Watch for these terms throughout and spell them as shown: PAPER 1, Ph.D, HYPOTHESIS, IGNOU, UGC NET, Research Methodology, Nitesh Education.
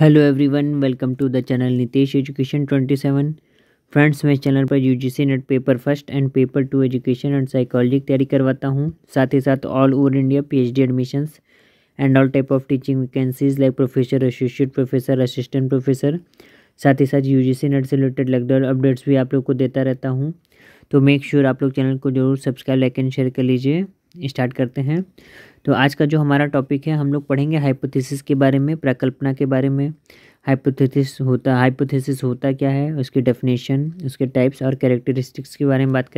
Hello everyone, welcome to the channel Nitesh education 27। Friends, मैं channel पर UGC NET paper first and paper 2 education and psychology की तैयारी करवाता हूं। साथ ही साथ all over India PhD admissions and all type of teaching vacancies like professor, associate professor, assistant professor, साथ ही साथ यूजीसी नेट से रिलेटेड लगभग अपडेट्स भी आप लोग को देता रहता हूँ। तो मेक श्योर आप लोग चैनल को जरूर सब्सक्राइब, लाइक एंड शेयर कर लीजिए। स्टार्ट करते हैं। तो आज का जो हमारा टॉपिक है, हम लोग पढ़ेंगे हाइपोथेसिस के बारे में, प्रकल्पना के बारे में। हाइपोथेसिस होता क्या है, उसकी डेफिनेशन, उसके टाइप्स और कैरेक्टरिस्टिक्स के बारे में बात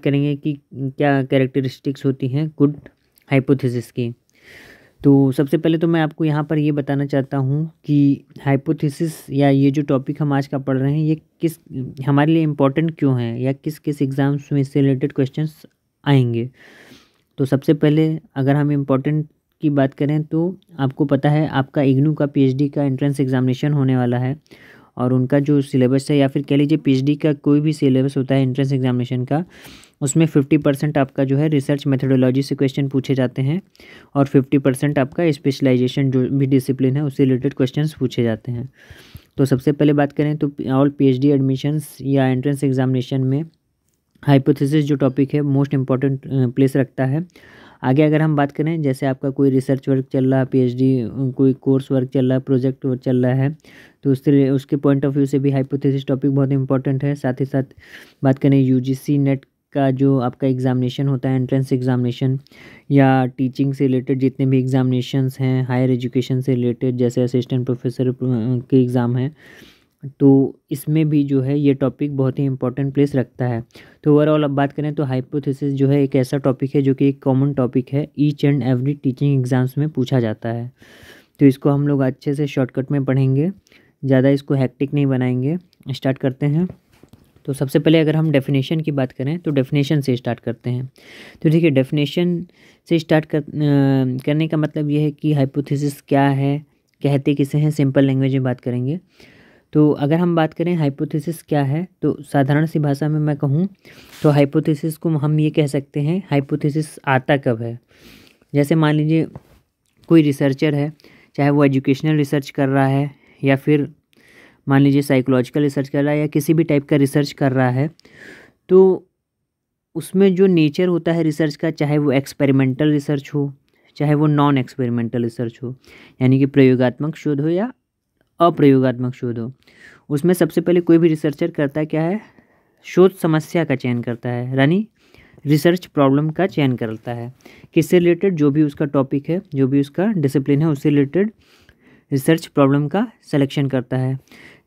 करेंगे कि क्या कैरेक्टरिस्टिक्स होती हैं गुड हाइपोथेसिस की। तो सबसे पहले तो मैं आपको यहाँ पर ये बताना चाहता हूँ कि हाइपोथेसिस या ये जो टॉपिक हम आज का पढ़ रहे हैं, ये किस हमारे लिए इम्पोर्टेंट क्यों है या किस किस एग्ज़ाम्स में इससे रिलेटेड क्वेश्चन आएंगे। तो सबसे पहले अगर हम इम्पोर्टेंट की बात करें तो आपको पता है आपका इग्नू का पीएचडी का एंट्रेंस एग्जामिनेशन होने वाला है, और उनका जो सिलेबस है या फिर कह लीजिए पीएचडी का कोई भी सिलेबस होता है एंट्रेंस एग्जामिनेशन का, उसमें 50% आपका जो है रिसर्च मेथडोलॉजी से क्वेश्चन पूछे जाते हैं और 50% आपका स्पेशलाइजेशन जो भी डिसिप्लिन है उससे रिलेटेड क्वेश्चन पूछे जाते हैं। तो सबसे पहले बात करें तो ऑल पीएचडी एडमिशंस या एंट्रेंस एग्जामिनेशन में हाइपोथेसिस जो टॉपिक है मोस्ट इम्पॉर्टेंट प्लेस रखता है। आगे अगर हम बात करें, जैसे आपका कोई रिसर्च वर्क चल रहा है, पीएचडी कोई कोर्स वर्क चल रहा है, प्रोजेक्ट वर्क चल रहा है, तो उसके पॉइंट ऑफ व्यू से भी हाइपोथेसिस टॉपिक बहुत इंपॉर्टेंट है। साथ ही साथ बात करें यूजीसी नेट का जो आपका एग्जामिनेशन होता है, एंट्रेंस एग्जामिनेशन या टीचिंग से रिलेटेड जितने भी एग्जामिनेशंस हैं हायर एजुकेशन से रिलेटेड, जैसे असिस्टेंट प्रोफेसर के एग्ज़ाम हैं, तो इसमें भी जो है ये टॉपिक बहुत ही इंपॉर्टेंट प्लेस रखता है। तो ओवरऑल अब बात करें तो हाइपोथेसिस जो है एक ऐसा टॉपिक है जो कि एक कॉमन टॉपिक है, each and every teaching exams में पूछा जाता है। तो इसको हम लोग अच्छे से शॉर्टकट में पढ़ेंगे, ज़्यादा इसको हैक्टिक नहीं बनाएंगे। स्टार्ट करते हैं। तो सबसे पहले अगर हम डेफिनेशन की बात करें तो डेफिनेशन से स्टार्ट करते हैं। तो ठीक है, डेफिनेशन से स्टार्ट करने का मतलब ये है कि हाइपोथेसिस क्या है, कहते किसे हैं, सिंपल लैंग्वेज में बात करेंगे। तो अगर हम बात करें हाइपोथेसिस क्या है, तो साधारण सी भाषा में मैं कहूँ तो हाइपोथेसिस को हम ये कह सकते हैं, हाइपोथेसिस आता कब है। जैसे मान लीजिए कोई रिसर्चर है, चाहे वो एजुकेशनल रिसर्च कर रहा है या फिर मान लीजिए साइकोलॉजिकल रिसर्च कर रहा है या किसी भी टाइप का रिसर्च कर रहा है, तो उसमें जो नेचर होता है रिसर्च का, चाहे वो एक्सपेरिमेंटल रिसर्च हो चाहे वो नॉन एक्सपेरिमेंटल रिसर्च हो, यानी कि प्रयोगात्मक शोध हो या अप्रयोगात्मक शोध हो, उसमें सबसे पहले कोई भी रिसर्चर करता क्या है, शोध समस्या का चयन करता है, यानी रिसर्च प्रॉब्लम का चयन करता है, किससे रिलेटेड, जो भी उसका टॉपिक है, जो भी उसका डिसिप्लिन है, उससे रिलेटेड रिसर्च प्रॉब्लम का सिलेक्शन करता है।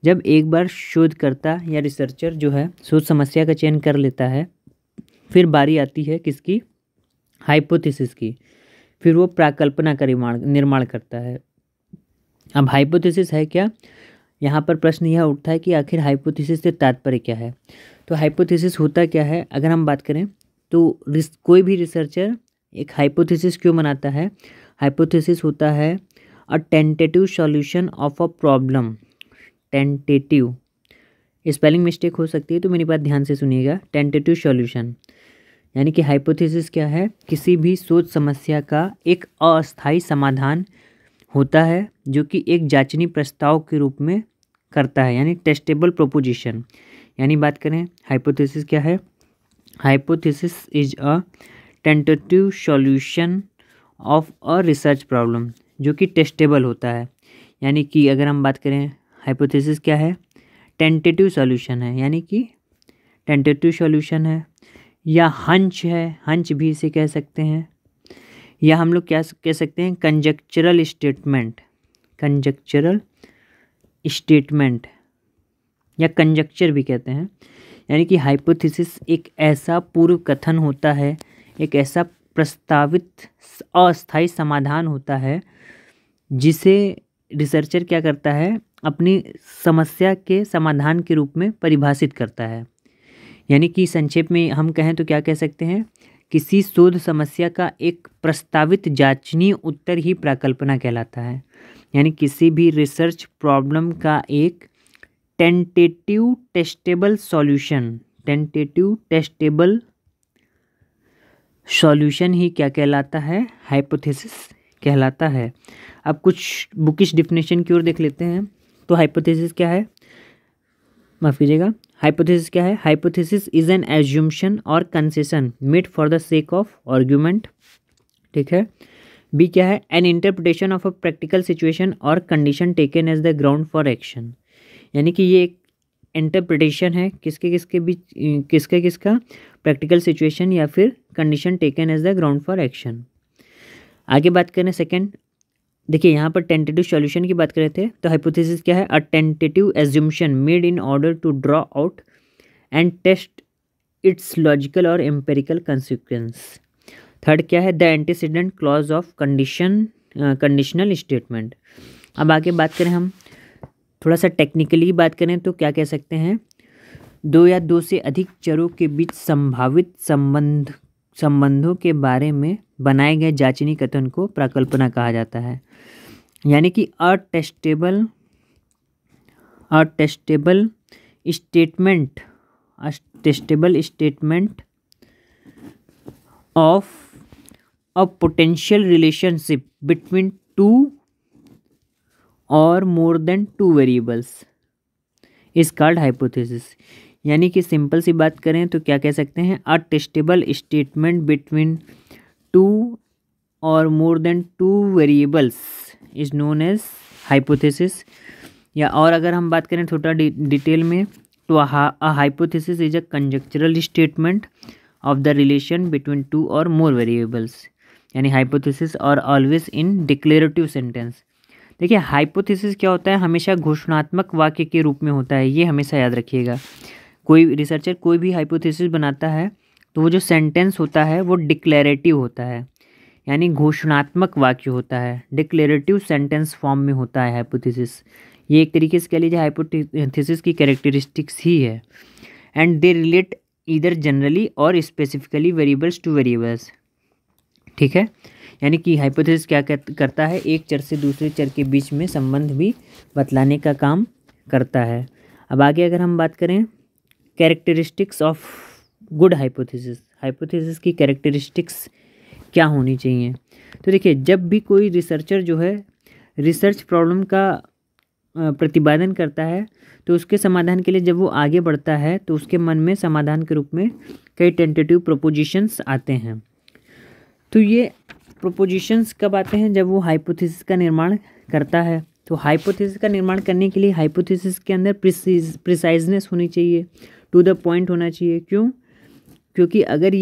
जब एक बार शोधकर्ता या रिसर्चर जो है शोध समस्या का चयन कर लेता है, फिर बारी आती है किसकी, हाइपोथेसिस की। फिर वो प्राकल्पना का निर्माण करता है। अब हाइपोथेसिस है क्या, यहाँ पर प्रश्न यह उठता है कि आखिर हाइपोथेसिस से तात्पर्य क्या है। तो हाइपोथेसिस होता क्या है, अगर हम बात करें तो कोई भी रिसर्चर एक हाइपोथेसिस क्यों बनाता है। हाइपोथेसिस होता है a tentative solution of a problem. Tentative, spelling mistake हो सकती है तो मेरी बात ध्यान से सुनिएगा। टेंटेटिव सॉल्यूशन, यानी कि हाइपोथेसिस क्या है, किसी भी सोच समस्या का एक अस्थायी समाधान होता है जो कि एक जांचनी प्रस्ताव के रूप में करता है, यानी टेस्टेबल प्रोपोजिशन। यानी बात करें हाइपोथेसिस क्या है, hypothesis is a tentative solution of a research problem जो कि टेस्टेबल होता है। यानी कि अगर हम बात करें हाइपोथेसिस क्या है, टेंटेटिव सॉल्यूशन है, यानी कि टेंटेटिव सॉल्यूशन है या हंच है, हंच भी इसे कह सकते हैं, या हम लोग क्या कह सकते हैं, कंजक्चरल स्टेटमेंट, कंजक्चरल स्टेटमेंट या कंजक्चर भी कहते हैं। यानी कि हाइपोथेसिस एक ऐसा पूर्व कथन होता है, एक ऐसा प्रस्तावित अस्थायी समाधान होता है जिसे रिसर्चर क्या करता है, अपनी समस्या के समाधान के रूप में परिभाषित करता है। यानी कि संक्षेप में हम कहें तो क्या कह सकते हैं, किसी शोध समस्या का एक प्रस्तावित जांचनीय उत्तर ही प्राकल्पना कहलाता है। यानी किसी भी रिसर्च प्रॉब्लम का एक tentative testable solution, tentative testable solution ही क्या कहलाता है, हाइपोथेसिस कहलाता है। अब कुछ बुकिश डिफिनेशन की ओर देख लेते हैं। तो हाइपोथेसिस क्या है, माफ़ कीजिएगा, हाइपोथेसिस क्या है? हाइपोथेसिस इज एन एज्यूम्शन और concession made for the sake of argument, ठीक है। बी क्या है? An interpretation of a practical situation और condition taken as the ground for action, यानी कि ये एक इंटरप्रिटेशन है किसका प्रैक्टिकल सिचुएशन या फिर condition taken as the ground for action. आगे बात करें सेकेंड, देखिए यहाँ पर टेंटेटिव सॉल्यूशन की बात कर रहे थे। तो हाइपोथेसिस क्या है? A tentative assumption made in order to draw out and test its logical और एम्पेरिकल कंसिक्वेंस। थर्ड क्या है? The antecedent clause of conditional statement. अब आगे बात करें, हम थोड़ा सा टेक्निकली बात करें तो क्या कह सकते हैं? दो या दो से अधिक चरों के बीच संभावित संबंधों के बारे में बनाए गए जाचनी कथन को प्राकल्पना कहा जाता है, यानी कि a testable statement of a potential relationship between two और more than two variables is called hypothesis. यानी कि सिंपल सी बात करें तो क्या कह सकते हैं? A testable statement between two और more than two variables is known as hypothesis. या और अगर हम बात करें थोड़ा डिटेल में तो a hypothesis is a conjectural statement of the relation between two और मोर वेरिएबल्स, यानी हाइपोथेसिस और ऑलवेज इन डिक्लेरेटिव सेंटेंस। देखिए हाइपोथेसिस क्या होता है? हमेशा घोषणात्मक वाक्य के रूप में होता है, ये हमेशा याद रखिएगा। कोई रिसर्चर कोई भी हाइपोथेसिस बनाता है तो वो जो सेंटेंस होता है वो डिक्लेरेटिव होता है, यानी घोषणात्मक वाक्य होता है, डिक्लेरेटिव सेंटेंस फॉर्म में होता है हाइपोथेसिस। ये एक तरीके से कह लीजिए हाइपोथेसिस की कैरेक्टरिस्टिक्स ही है। And they relate either generally और स्पेसिफिकली वेरिएबल्स टू वेरिएबल्स, ठीक है। यानी कि हाइपोथेसिस क्या करता है? एक चर से दूसरे चर के बीच में संबंध भी बतलाने का काम करता है। अब आगे अगर हम बात करें characteristics of good hypothesis, hypothesis की कैरेक्टरिस्टिक्स क्या होनी चाहिए? तो देखिए जब भी कोई रिसर्चर जो है रिसर्च प्रॉब्लम का प्रतिपादन करता है तो उसके समाधान के लिए जब वो आगे बढ़ता है तो उसके मन में समाधान के रूप में कई टेंटेटिव प्रोपोजिशंस आते हैं। तो ये प्रोपोजिशंस कब आते हैं? जब वो हाइपोथेसिस का निर्माण करता है। तो हाइपोथेसिस का निर्माण करने के लिए हाइपोथेसिस के अंदर प्रिसाइजनेस होनी चाहिए, टू द पॉइंट होना चाहिए। क्यों? क्योंकि अगर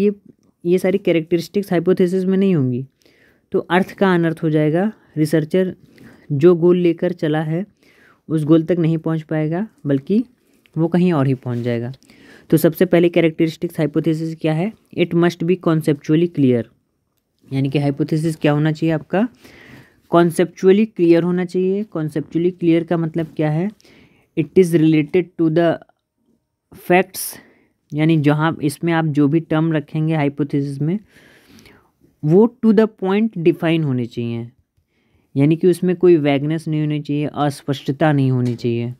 ये सारी कैरेक्टरिस्टिक्स हाइपोथेसिस में नहीं होंगी तो अर्थ का अनर्थ हो जाएगा, रिसर्चर जो गोल लेकर चला है उस गोल तक नहीं पहुंच पाएगा, बल्कि वो कहीं और ही पहुंच जाएगा। तो सबसे पहले कैरेक्टरिस्टिक्स हाइपोथेसिस क्या है? It must be conceptually clear, यानी कि हाइपोथेसिस क्या होना चाहिए? आपका कॉन्सेप्चुअली क्लियर होना चाहिए। कॉन्सेप्चुअली क्लियर का मतलब क्या है? It is related to the facts, यानी जहाँ इसमें आप जो भी टर्म रखेंगे हाइपोथेसिस में वो टू द पॉइंट डिफाइन होने चाहिए, यानी कि उसमें कोई वैगनेस नहीं होनी चाहिए, अस्पष्टता नहीं होनी चाहिए।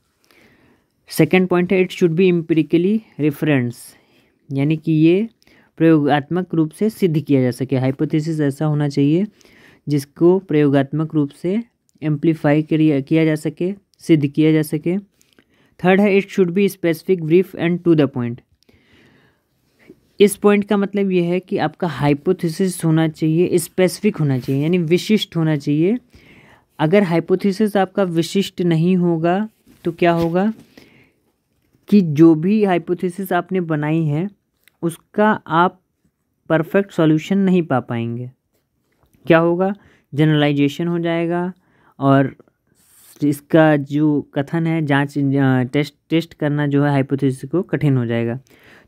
सेकंड पॉइंट है it should be empirically reference, यानी कि ये प्रयोगात्मक रूप से सिद्ध किया जा सके। हाइपोथेसिस ऐसा होना चाहिए जिसको प्रयोगात्मक रूप से एम्प्लीफाई किया जा सके, सिद्ध किया जा सके। थर्ड है it should be specific, brief and to the point. इस पॉइंट का मतलब यह है कि आपका हाइपोथेसिस होना चाहिए स्पेसिफिक होना चाहिए, यानी विशिष्ट होना चाहिए। अगर हाइपोथेसिस आपका विशिष्ट नहीं होगा तो क्या होगा कि जो भी हाइपोथेसिस आपने बनाई है उसका आप परफेक्ट सॉल्यूशन नहीं पा पाएंगे। क्या होगा? जनरलाइजेशन हो जाएगा और इसका जो कथन है टेस्ट करना जो है हाइपोथेसिस को कठिन हो जाएगा।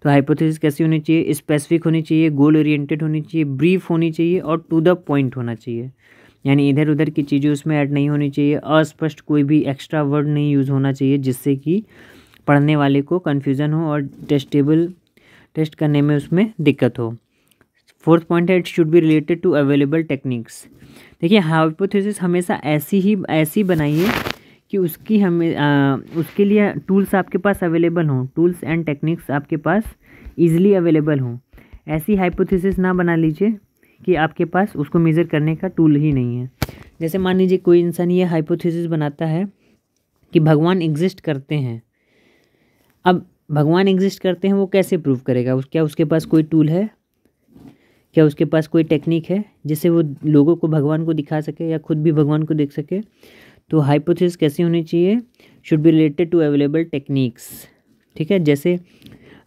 तो हाइपोथेसिस कैसी होनी चाहिए? स्पेसिफिक होनी चाहिए, गोल ओरिएंटेड होनी चाहिए, ब्रीफ होनी चाहिए और टू द पॉइंट होना चाहिए, यानी इधर उधर की चीज़ें उसमें ऐड नहीं होनी चाहिए। अस्पष्ट कोई भी एक्स्ट्रा वर्ड नहीं यूज़ होना चाहिए जिससे कि पढ़ने वाले को कन्फ्यूज़न हो और टेस्ट करने में उसमें दिक्कत हो। फोर्थ पॉइंट है it should be related to available techniques. देखिए हाइपोथेसिस हमेशा ऐसी बनाइए कि उसकी उसके लिए टूल्स आपके पास अवेलेबल हों, टूल्स एंड टेक्निक्स आपके पास ईजिली अवेलेबल हों। ऐसी हाइपोथेसिस ना बना लीजिए कि आपके पास उसको मेज़र करने का टूल ही नहीं है। जैसे मान लीजिए कोई इंसान ये हाइपोथेसिस बनाता है कि भगवान एग्जिस्ट करते हैं। अब भगवान एग्जिस्ट करते हैं वो कैसे प्रूव करेगा? क्या उसके पास कोई टूल है? क्या उसके पास कोई टेक्निक है जिससे वो लोगों को भगवान को दिखा सके या खुद भी भगवान को देख सके? तो हाइपोथेसिस कैसी होनी चाहिए? Should be related to available techniques. ठीक है, जैसे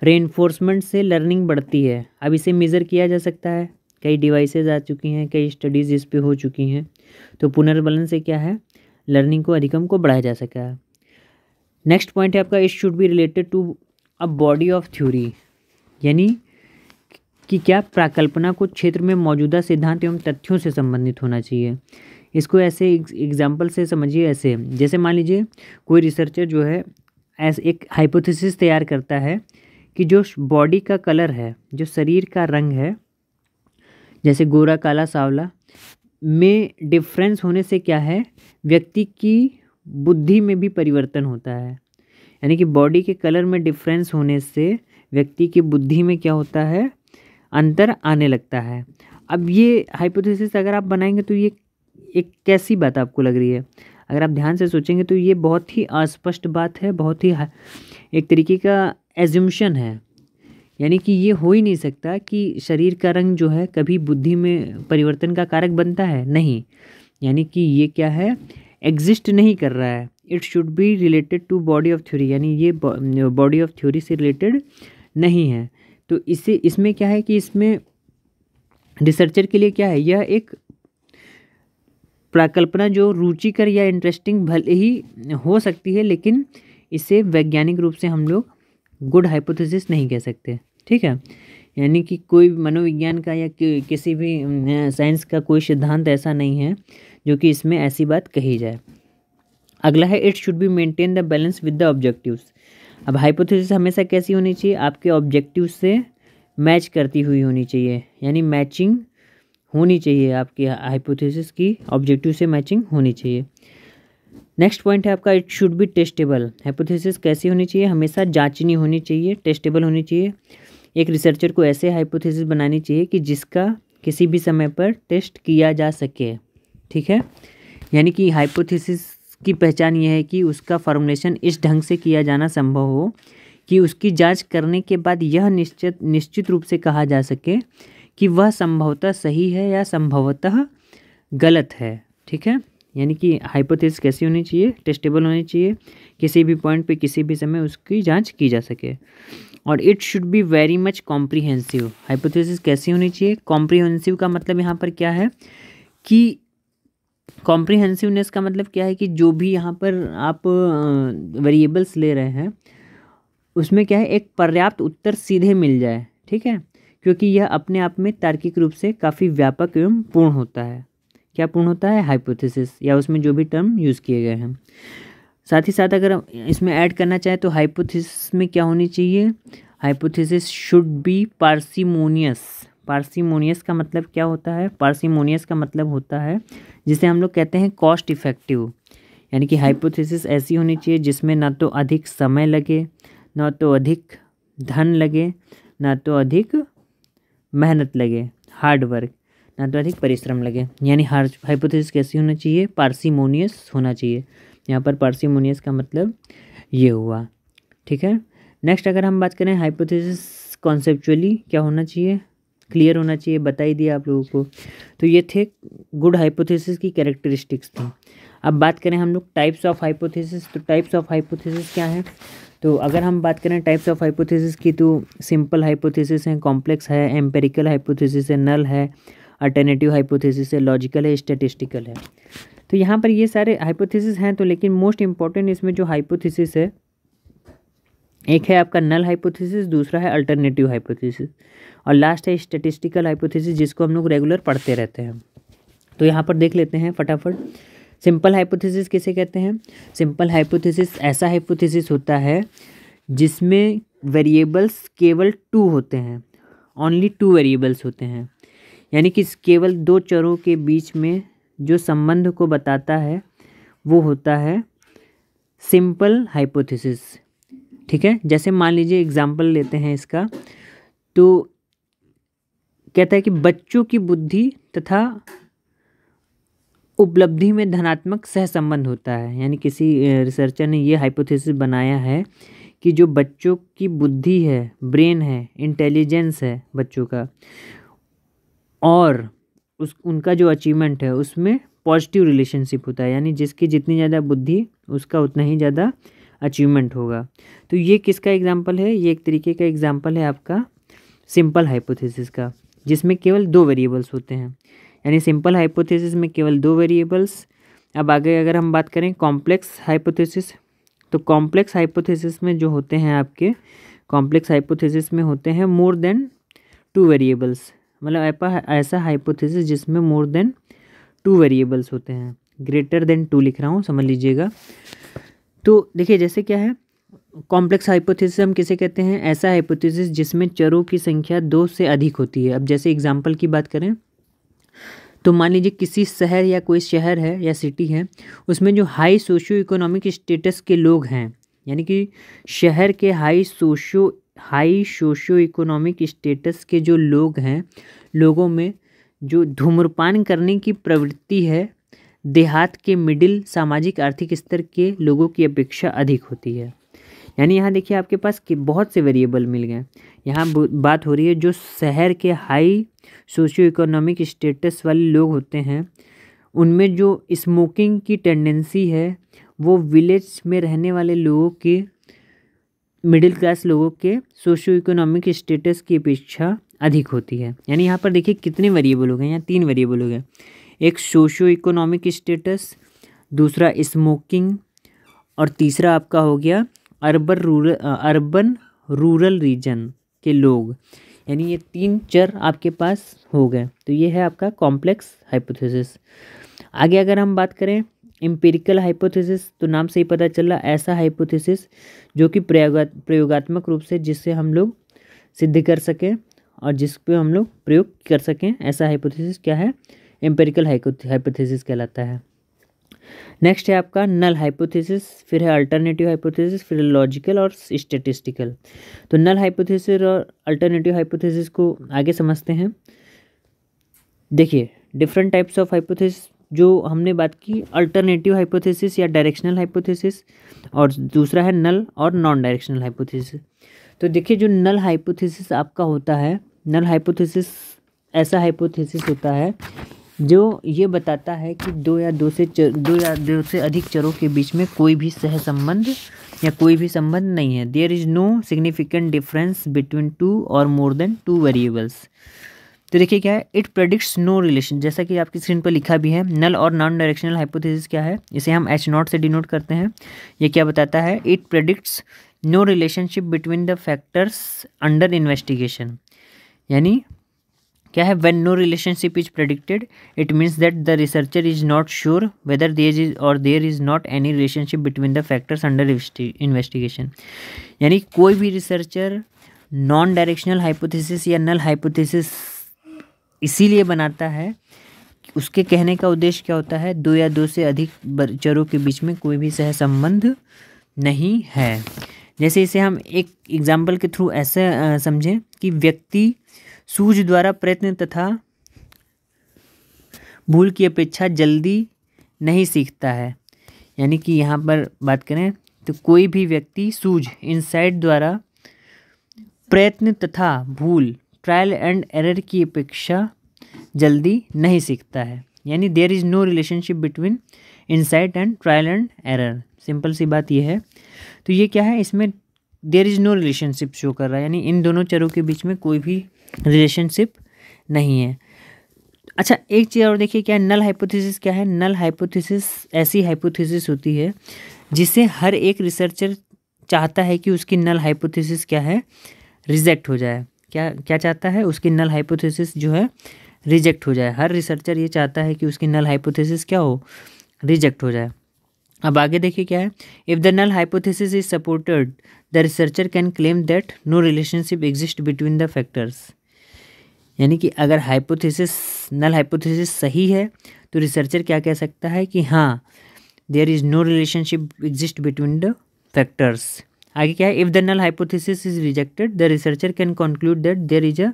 रेइनफोर्समेंट से लर्निंग बढ़ती है। अब इसे मेज़र किया जा सकता है, कई डिवाइसेस आ चुकी हैं, कई स्टडीज़ इस पे हो चुकी हैं। तो पुनर्बलन से क्या है, लर्निंग को अधिगम को बढ़ाया जा सका है। नेक्स्ट पॉइंट है आपका, it should be related to a body of theory, यानी कि क्या प्राकल्पना को क्षेत्र में मौजूदा सिद्धांत एवं तथ्यों से संबंधित होना चाहिए। इसको ऐसे एग्जाम्पल से समझिए, ऐसे जैसे मान लीजिए कोई रिसर्चर जो है ऐसे एक हाइपोथेसिस तैयार करता है कि जो बॉडी का कलर है, जो शरीर का रंग है, जैसे गोरा, काला, सांवला में डिफरेंस होने से क्या है, व्यक्ति की बुद्धि में भी परिवर्तन होता है। यानी कि बॉडी के कलर में डिफरेंस होने से व्यक्ति की बुद्धि में क्या होता है, अंतर आने लगता है। अब ये हाइपोथेसिस अगर आप बनाएंगे तो ये एक कैसी बात आपको लग रही है? अगर आप ध्यान से सोचेंगे तो ये बहुत ही अस्पष्ट बात है, बहुत ही एक तरीके का एज्यूम्शन है। यानी कि ये हो ही नहीं सकता कि शरीर का रंग जो है कभी बुद्धि में परिवर्तन का कारक बनता है, नहीं। यानी कि ये क्या है, एग्जिस्ट नहीं कर रहा है। It should be related to body of theory, यानी ये बॉडी ऑफ थ्योरी से रिलेटेड नहीं है। तो इसे इसमें क्या है कि इसमें रिसर्चर के लिए क्या है, यह एक प्राकल्पना जो रुचिकर या इंटरेस्टिंग भले ही हो सकती है, लेकिन इसे वैज्ञानिक रूप से हम लोग गुड हाइपोथेसिस नहीं कह सकते। ठीक है, यानी कि कोई मनोविज्ञान का या किसी भी साइंस का कोई सिद्धांत ऐसा नहीं है जो कि इसमें ऐसी बात कही जाए। अगला है, it should be maintain the balance with the objectives. अब हाइपोथेसिस हमेशा कैसी होनी चाहिए, आपके ऑब्जेक्टिव से मैच करती हुई होनी चाहिए, यानी मैचिंग होनी चाहिए, आपकी हाइपोथेसिस की ऑब्जेक्टिव से मैचिंग होनी चाहिए। नेक्स्ट पॉइंट है आपका, it should be testable. Hypothesis कैसी होनी चाहिए, हमेशा जांचनी होनी चाहिए, टेस्टेबल होनी चाहिए। एक रिसर्चर को ऐसे हाइपोथेसिस बनानी चाहिए कि जिसका किसी भी समय पर टेस्ट किया जा सके। ठीक है, यानी कि हाइपोथेसिस की पहचान यह है कि उसका फॉर्मुलेशन इस ढंग से किया जाना संभव हो कि उसकी जांच करने के बाद यह निश्चित रूप से कहा जा सके कि वह संभवतः सही है या संभवतः गलत है। ठीक है, यानी कि हाइपोथेसिस कैसी होनी चाहिए, टेस्टेबल होनी चाहिए, किसी भी पॉइंट पे किसी भी समय उसकी जांच की जा सके। और it should be very much comprehensive. Hypothesis कैसी होनी चाहिए, कॉम्प्रिहेंसिव का मतलब यहाँ पर क्या है कि कॉम्प्रिहेंसिवनेस का मतलब क्या है कि जो भी यहाँ पर आप वेरिएबल्स ले रहे हैं उसमें क्या है, एक पर्याप्त उत्तर सीधे मिल जाए। ठीक है, क्योंकि यह अपने आप में तार्किक रूप से काफ़ी व्यापक एवं पूर्ण होता है। क्या पूर्ण होता है, हाइपोथेसिस या उसमें जो भी टर्म यूज़ किए गए हैं। साथ ही साथ अगर इसमें ऐड करना चाहे तो हाइपोथेसिस में क्या होनी चाहिए, hypothesis should be parsimonious. Parsimonious का मतलब क्या होता है, पार्सिमोनियस का मतलब होता है जिसे हम लोग कहते हैं कॉस्ट इफेक्टिव। यानी कि हाइपोथेसिस ऐसी होनी चाहिए जिसमें ना तो अधिक समय लगे, ना तो अधिक धन लगे, ना तो अधिक मेहनत लगे, हार्ड वर्क, ना तो अधिक परिश्रम लगे। यानी हाइपोथेसिस कैसी होना चाहिए, पार्सिमोनियस होना चाहिए। यहाँ पर पार्सिमोनियस का मतलब ये हुआ। ठीक है, नेक्स्ट अगर हम बात करें, हाइपोथेसिस कॉन्सेप्चुअली क्या होना चाहिए, क्लियर होना चाहिए, बता ही दिया आप लोगों को। तो ये थे गुड हाइपोथेसिस की कैरेक्टरिस्टिक्स थी। अब बात करें हम लोग टाइप्स ऑफ हाइपोथेसिस, तो टाइप्स ऑफ हाइपोथेसिस क्या है? तो अगर हम बात करें टाइप्स ऑफ हाइपोथेसिस की, तो सिंपल हाइपोथेसिस है, कॉम्प्लेक्स है, एम्पेरिकल हाइपोथेसिस है, नल है, अल्टरनेटिव हाइपोथेसिस है, लॉजिकल है, स्टेटिस्टिकल है। तो यहाँ पर ये सारे हाइपोथेसिस हैं। तो लेकिन मोस्ट इम्पॉर्टेंट इसमें जो हाइपोथेसिस है, एक है आपका नल हाइपोथेसिस, दूसरा है अल्टरनेटिव हाइपोथेसिस, और लास्ट है स्टेटिस्टिकल हाइपोथेसिस जिसको हम लोग रेगुलर पढ़ते रहते हैं। तो यहाँ पर देख लेते हैं फटाफट, सिंपल हाइपोथेसिस किसे कहते हैं। सिंपल हाइपोथेसिस ऐसा हाइपोथेसिस होता है जिसमें वेरिएबल्स केवल 2 होते हैं, ओनली 2 वेरिएबल्स होते हैं। यानी कि केवल 2 चरों के बीच में जो संबंध को बताता है वो होता है सिंपल हाइपोथेसिस। ठीक है, जैसे मान लीजिए एग्जाम्पल लेते हैं इसका, तो कहता है कि बच्चों की बुद्धि तथा उपलब्धि में धनात्मक सहसंबंध होता है। यानी किसी रिसर्चर ने ये हाइपोथेसिस बनाया है कि जो बच्चों की बुद्धि है, ब्रेन है, इंटेलिजेंस है बच्चों का, और उनका जो अचीवमेंट है उसमें पॉजिटिव रिलेशनशिप होता है। यानी जिसकी जितनी ज़्यादा बुद्धि उसका उतना ही ज़्यादा अचीवमेंट होगा। तो ये किसका एग्जाम्पल है? ये एक तरीके का एग्जाम्पल है आपका सिंपल हाइपोथेसिस का, जिसमें केवल दो वेरिएबल्स होते हैं। यानी सिंपल हाइपोथेसिस में केवल दो वेरिएबल्स। अब आगे अगर हम बात करें कॉम्प्लेक्स हाइपोथेसिस, तो कॉम्प्लेक्स हाइपोथेसिस में जो होते हैं आपके, कॉम्प्लेक्स हाइपोथेसिस में होते हैं मोर देन टू वेरिएबल्स। मतलब ऐसा हाइपोथेसिस जिसमें मोर देन टू वेरिएबल्स होते हैं। ग्रेटर देन टू लिख रहा हूँ, समझ लीजिएगा। तो देखिए जैसे क्या है, कॉम्प्लेक्स हाइपोथेसिस हम किसे कहते हैं? ऐसा हाइपोथेसिस जिसमें चरों की संख्या दो से अधिक होती है। अब जैसे एग्जाम्पल की बात करें तो मान लीजिए किसी शहर या कोई शहर है या सिटी है, उसमें जो हाई सोशियो इकोनॉमिक स्टेटस के लोग हैं, यानी कि शहर के हाई सोशियो इकोनॉमिक स्टेटस के जो लोग हैं, लोगों में जो धूम्रपान करने की प्रवृत्ति है देहात के मिडिल सामाजिक आर्थिक स्तर के लोगों की अपेक्षा अधिक होती है। यानी यहाँ देखिए आपके पास कि बहुत से वेरिएबल मिल गए। यहाँ बात हो रही है जो शहर के हाई सोशियो इकोनॉमिक स्टेटस वाले लोग होते हैं, उनमें जो स्मोकिंग की टेंडेंसी है वो विलेज में रहने वाले लोगों के, मिडिल क्लास लोगों के सोशियो इकोनॉमिक स्टेटस की अपेक्षा अधिक होती है। यानी यहाँ पर देखिए कितने वेरिएबल हो गए, यहाँ तीन वेरिएबल हो गए। एक सोशियो इकोनॉमिक स्टेटस, दूसरा स्मोकिंग, और तीसरा आपका हो गया अर्बन रूरल रीजन के लोग। यानी ये तीन चर आपके पास हो गए। तो ये है आपका कॉम्प्लेक्स हाइपोथेसिस। आगे अगर हम बात करें एम्पिरिकल हाइपोथेसिस, तो नाम से ही पता चला ऐसा हाइपोथेसिस जो कि प्रयोगात्मक रूप से, जिससे हम लोग सिद्ध कर सकें और जिस पे हम लोग प्रयोग कर सकें, ऐसा हाइपोथेसिस क्या है? एम्पिरिकल हाइपोथेसिस कहलाता है। नेक्स्ट है आपका नल हाइपोथेसिस, फिर है अल्टरनेटिव हाइपोथेसिस, फिर लॉजिकल और स्टेटिस्टिकल। तो नल हाइपोथेसिस और अल्टरनेटिव हाइपोथेसिस को आगे समझते हैं। देखिए डिफरेंट टाइप्स ऑफ हाइपोथेसिस जो हमने बात की, अल्टरनेटिव हाइपोथेसिस या डायरेक्शनल हाइपोथेसिस, और दूसरा है नल और नॉन डायरेक्शनल हाइपोथेसिस। तो देखिए जो नल हाइपोथेसिस आपका होता है, नल हाइपोथेसिस ऐसा हाइपोथेसिस होता है जो ये बताता है कि दो या दो से अधिक चरों के बीच में कोई भी सहसंबंध या कोई भी संबंध नहीं है। There is no significant difference between two और मोर देन टू वेरिएबल्स। तो देखिए क्या है, इट प्रेडिक्ट्स नो रिलेशन, जैसा कि आपकी स्क्रीन पर लिखा भी है। नल और नॉन डायरेक्शनल हाइपोथेसिस क्या है? इसे हम H0 से डिनोट करते हैं। ये क्या बताता है? It predicts no relationship between the factors under investigation. यानी क्या है? When no relationship is predicted it means that the researcher is not sure whether there is not any relationship between the factors under investigation. यानी कोई भी researcher non directional hypothesis या null hypothesis इसीलिए बनाता है, उसके कहने का उद्देश्य क्या होता है? दो या दो से अधिक चरों के बीच में कोई भी सहसंबंध नहीं है। जैसे इसे हम एक एग्जाम्पल के थ्रू ऐसे समझें कि व्यक्ति सूझ द्वारा प्रयत्न तथा भूल की अपेक्षा जल्दी नहीं सीखता है। यानी कि यहाँ पर बात करें तो कोई भी व्यक्ति सूझ, इनसाइट द्वारा प्रयत्न तथा भूल, ट्रायल एंड एरर की अपेक्षा जल्दी नहीं सीखता है। यानी there is no relationship between insight and trial and error. Simple सी बात यह है। तो ये क्या है? इसमें there is no relationship show कर रहा है, यानी इन दोनों चरों के बीच में कोई भी रिलेशनशिप नहीं है। अच्छा एक चीज़ और देखिए क्या है, नल हाइपोथेसिस क्या है? नल हाइपोथेसिस ऐसी हाइपोथेसिस होती है जिसे हर एक रिसर्चर चाहता है कि उसकी नल हाइपोथेसिस क्या है? रिजेक्ट हो जाए। क्या चाहता है? उसकी नल हाइपोथेसिस जो है रिजेक्ट हो जाए। हर रिसर्चर ये चाहता है कि उसकी नल हाइपोथेसिस क्या हो? रिजेक्ट हो जाए। अब आगे देखिए क्या है, if the null hypothesis is supported the researcher can claim that no relationship exist between the factors. यानी कि अगर हाइपोथेसिस, नल हाइपोथेसिस सही है तो रिसर्चर क्या कह सकता है कि हाँ there is no relationship exist between the factors. आगे क्या है, if the null hypothesis is rejected the researcher can conclude that there is a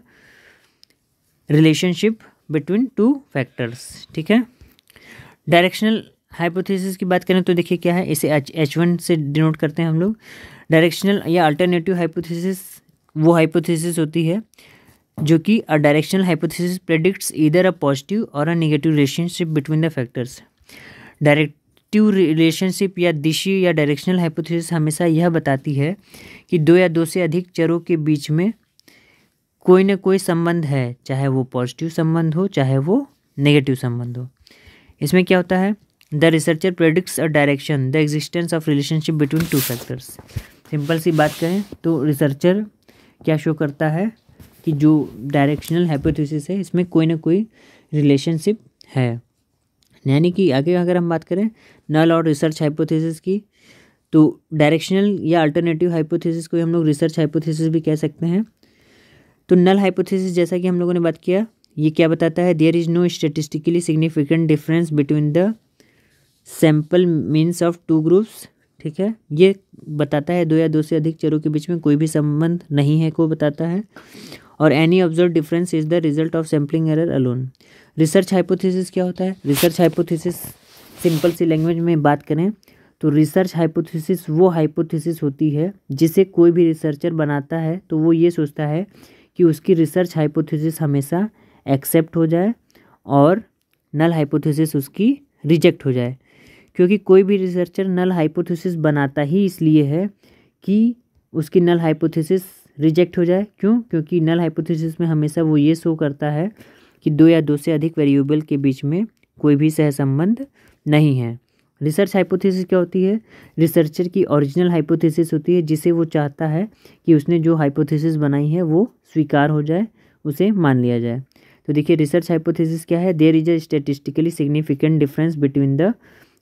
relationship between two factors, ठीक है। डायरेक्शनल हाइपोथेसिस की बात करें तो देखिए क्या है, इसे H1 से डिनोट करते हैं हम लोग। डायरेक्शनल या अल्टरनेटिव हाइपोथेसिस वो हाइपोथेसिस होती है जो कि a directional hypothesis predicts either a positive और a negative relationship between the factors. Directive relationship या दिशीय या डायरेक्शनल हाइपोथेसिस हमेशा यह बताती है कि दो या दो से अधिक चरों के बीच में कोई ना कोई संबंध है, चाहे वो पॉजिटिव संबंध हो चाहे वो नेगेटिव संबंध हो। इसमें क्या होता है, the researcher predicts a direction the existence of relationship between two factors. Simple सी बात करें तो रिसर्चर क्या शो करता है कि जो डायरेक्शनल हाइपोथेसिस है इसमें कोई ना कोई रिलेशनशिप है। यानी कि आगे अगर हम बात करें नल और रिसर्च हाइपोथेसिस की, तो डायरेक्शनल या अल्टरनेटिव हाइपोथेसिस को हम लोग रिसर्च हाइपोथेसिस भी कह सकते हैं। तो नल हाइपोथेसिस जैसा कि हम लोगों ने बात किया, ये क्या बताता है, there is no statistically significant difference between the sample means of two groups, ठीक है। ये बताता है दो या दो से अधिक चरों के बीच में कोई भी संबंध नहीं है को बताता है। और any observe difference is the result of sampling error alone. Research hypothesis क्या होता है, रिसर्च हाइपोथेसिस सिंपल सी लैंग्वेज में बात करें तो रिसर्च हाइपोथेसिस वो हाइपोथेसिस होती है जिसे कोई भी रिसर्चर बनाता है तो वो ये सोचता है कि उसकी रिसर्च हाइपोथेसिस हमेशा एक्सेप्ट हो जाए और नल हाइपोथेसिस उसकी रिजेक्ट हो जाए। क्योंकि कोई भी रिसर्चर नल हाइपोथेसिस बनाता ही इसलिए है कि उसकी नल हाइपोथेसिस रिजेक्ट हो जाए। क्यों? क्योंकि नल हाइपोथेसिस में हमेशा वो ये शो करता है कि दो या दो से अधिक वेरिएबल के बीच में कोई भी सहसंबंध नहीं है। रिसर्च हाइपोथेसिस क्या होती है, रिसर्चर की ओरिजिनल हाइपोथेसिस होती है जिसे वो चाहता है कि उसने जो हाइपोथेसिस बनाई है वो स्वीकार हो जाए, उसे मान लिया जाए। तो देखिए रिसर्च हाइपोथेसिस क्या है, there is a statistically significant difference between the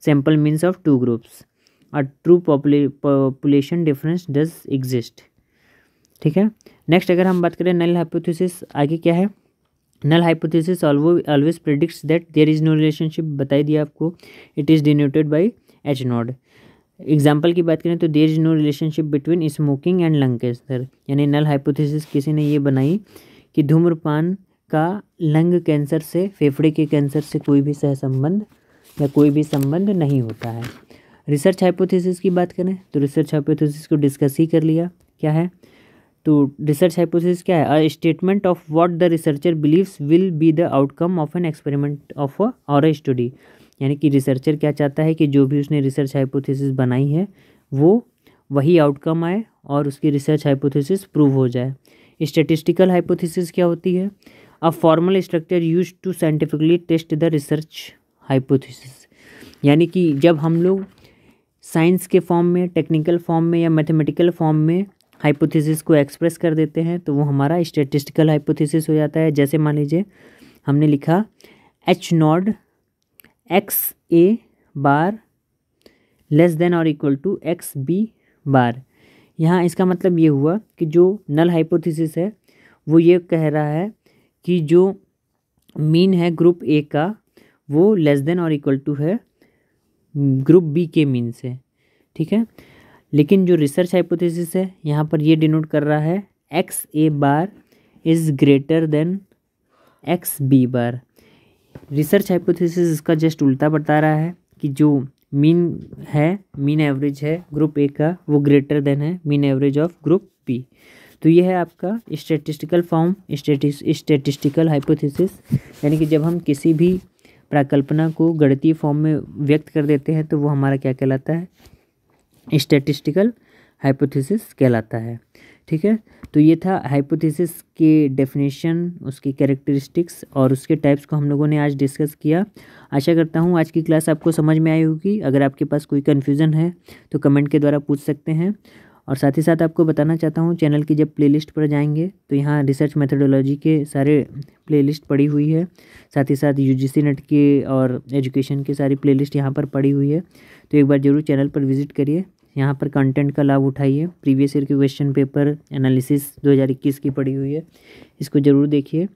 sample means of two groups a true population difference does exist, ठीक है। नेक्स्ट अगर हम बात करें नल हाइपोथेसिस, आगे क्या है, null hypothesis always predicts that there is no relationship, बताई दिया आपको, it is denoted by H not. Example की बात करें तो there is no relationship between smoking and lung cancer, यानी नल हाइपोथेसिस किसी ने ये बनाई कि धूम्रपान का लंग कैंसर से, फेफड़े के कैंसर से कोई भी सहसंबंध या कोई भी संबंध नहीं होता है। रिसर्च हाइपोथेसिस की बात करें तो रिसर्च हाइपोथेसिस को डिस्कस ही कर लिया, क्या है। तो रिसर्च हाइपोथेसिस क्या है, a statement of what the researcher believes will be the outcome of an experiment of a और अ स्टडी, यानी कि रिसर्चर क्या चाहता है कि जो भी उसने रिसर्च हाइपोथेसिस बनाई है वो वही आउटकम आए और उसकी रिसर्च हाइपोथेसिस प्रूव हो जाए। स्टेटिस्टिकल हाइपोथेसिस क्या होती है, a formal structure use to scientifically test the research hypothesis, यानी कि जब हम लोग साइंस के फॉर्म में, टेक्निकल फॉर्म में या मैथमेटिकल फॉर्म में हाइपोथेसिस को एक्सप्रेस कर देते हैं तो वो हमारा स्टेटिस्टिकल हाइपोथेसिस हो जाता है। जैसे मान लीजिए हमने लिखा H not X A bar less than और equal to X B bar, यहाँ इसका मतलब ये हुआ कि जो नल हाइपोथेसिस है वो ये कह रहा है कि जो मीन है ग्रुप ए का वो लेस देन और इक्वल टू है ग्रुप बी के मीन से, ठीक है। लेकिन जो रिसर्च हाइपोथेसिस है यहाँ पर ये डिनोट कर रहा है X A bar is greater than X B bar. Research hypothesis इसका जस्ट उल्टा बता रहा है कि जो मीन है, मीन एवरेज है ग्रुप ए का, वो ग्रेटर देन है mean average of group B. तो ये है आपका स्टेटिस्टिकल फॉर्म, स्टेटिस्टिकल हाइपोथेसिस, यानी कि जब हम किसी भी प्राकल्पना को गणितीय फॉर्म में व्यक्त कर देते हैं तो वो हमारा क्या कहलाता है, स्टैटिस्टिकल हाइपोथेसिस कहलाता है, ठीक है। तो ये था हाइपोथेसिस के डेफिनेशन, उसकी कैरेक्टरिस्टिक्स और उसके टाइप्स को हम लोगों ने आज डिस्कस किया। आशा करता हूँ आज की क्लास आपको समझ में आई होगी। अगर आपके पास कोई कन्फ्यूज़न है तो कमेंट के द्वारा पूछ सकते हैं। और साथ ही साथ आपको बताना चाहता हूँ चैनल की जब प्लेलिस्ट पर जाएंगे तो यहाँ रिसर्च मेथोडोलॉजी के सारे प्लेलिस्ट पड़ी हुई है, साथ ही साथ यूजीसी नेट के और एजुकेशन के सारी प्लेलिस्ट यहाँ पर पड़ी हुई है। तो एक बार ज़रूर चैनल पर विजिट करिए, यहाँ पर कंटेंट का लाभ उठाइए। प्रीवियस ईयर के क्वेश्चन पेपर एनालिसिस 2021 की पड़ी हुई है, इसको ज़रूर देखिए।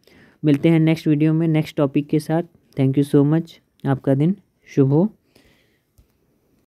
मिलते हैं नेक्स्ट वीडियो में नेक्स्ट टॉपिक के साथ। थैंक यू सो मच, आपका दिन शुभ हो।